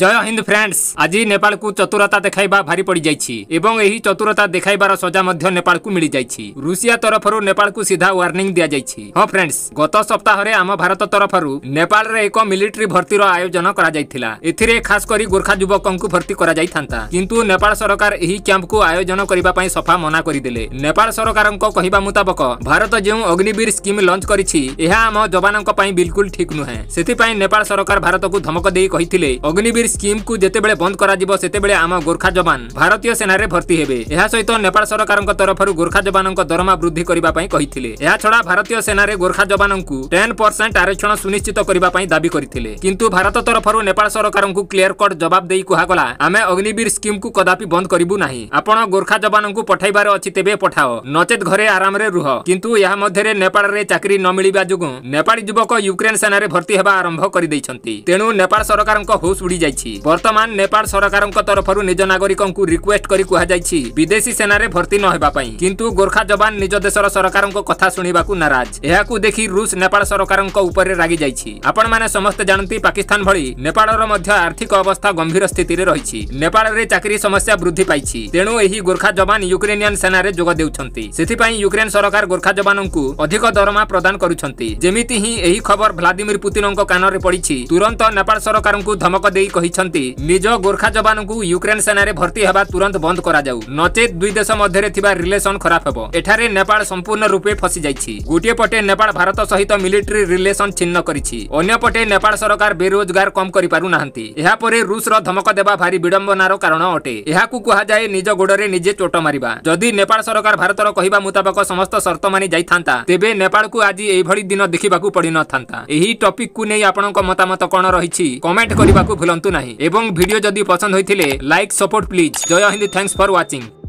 जय हिंद फ्रेंड्स, आज नेपाल को चतुरता देखाइबा भारी पड़ जाइछि एवं एही चतुरता देखाइबार सजा मध्य नेपाल को मिल जाइछि। रूसिया तरफरु नेपाल को सीधा वार्निंग दिया जाइछि। हां फ्रेंड्स, गत सप्ताह रे आम भारत तरफरु नेपाल रे एको मिलिट्री भर्ती रो आयोजन करा जाइथिला। एथिरे खास करी गोरखा युवकन को भर्ती करा जाइथांता, किंतु नेपाल सरकार एही कैंप को आयोजन करिबा पई सफा मना करि देले। नेपाल सरकारन को कहिबा मुताबिक भारत जेउ अग्निवीर स्कीम लॉन्च करिछि एहा आम जवानन को पई बिल्कुल ठीक नहे। सेति पई नेपाल सरकार भारत को धमक देई कहिथिले अग्निवीर स्कीम को जेते बेले बंद करा जिवो सेते बेले आम गोरखा जवान भारतीय सेना रे भर्ती हेबे। एहा सहित नेपाल सरकार तरफरु गोरखा जवानन दरमा वृद्धि करिबा पई कहिथिले। एहा छडा भारतीय सेना रे गोरखा जवानन को 10% आरक्षण सुनिश्चित करिबा पई दाबी करिथिले, किंतु भारत तरफरु नेपाल सरकारन को क्लियर कट जवाब देई कुहा गला आमे अग्निवीर स्कीम को कदापि बंद करिबु नाही। आपण गोरखा जवानन को पठाइबार अछि तेबे पठाओ, नचेत घरे आराम रे रुह। किंतु एहा मध्ये रे नेपाल रे चाकरी न मिलिबा जुगु नेपाली युवक यूक्रेन सेना रे भर्ती हेबा आरंभ करि दैछन्ती। तेनु नेपाल सरकारन को होश उडी वर्तमान नेपाल सरकारन तरफरु निज नागरिकन को रिक्वेस्ट करी कुहा जाइछि विदेशी सेना रे भर्ती न हेबा पई, किंतु गोरखा जवान निज देशर सरकारन कथा सुनिबाकू नाराज। एहा को देखि रूस नेपाल सरकारन ऊपर रागी जाइछि। आपण माने समस्त जानती पाकिस्तान भली नेपाल रो मध्य आर्थिक अवस्था गंभीर स्थिति रे रहिछि। नेपाल रे चाकरी समस्या वृद्धि पाइछि, तेनु एही गोरखा जवान यूक्रेनियन सेना रे जोग देउछन्ती। सेति पई यूक्रेन सरकार गोरखा जवानन को अधिक दरमा प्रदान करूछन्ती। जेमिति ही एही खबर व्लादिमीर पुतिन को कान रे पड़िछि, तुरंत नेपाल सरकारन को धमक देई निज गोरखा जवान को यूक्रेन सेना रे भर्ती हेबा तुरंत बंद करा जाऊ, नचेत दुई देश मध्य रे थिबा रिलेशन खराब हेबो। एठारे नेपाल संपूर्ण रूपे फसी जाइछि। गोटिए पटे नेपाल भारत सहित मिलिट्री रिलेशन छिन्न करिछि, अन्य पटे नेपाल सरकार बेरोजगार कम करि पारु नाहंती। एहा परे रूस रो धमक देबा भारी विडंबनार कारण अटे। एहा को कुहा जाय निज गोडरे निजे चोट मारिबा। जदि नेपाल सरकार भारत रो कहिबा मुताबिक समस्त शर्त मानि जाइथांता तेबे नेपाल को आज एही भली दिन देखिबाकू पड़ि नथांता। एही टॉपिक को नै आपनक मतामत कोन रहिछि कमेंट करिबाकू भुलंतु नहीं। एवं वीडियो जदि पसंद होइथिले लाइक सपोर्ट प्लीज। जय हिंद, थैंक्स फॉर वाचिंग।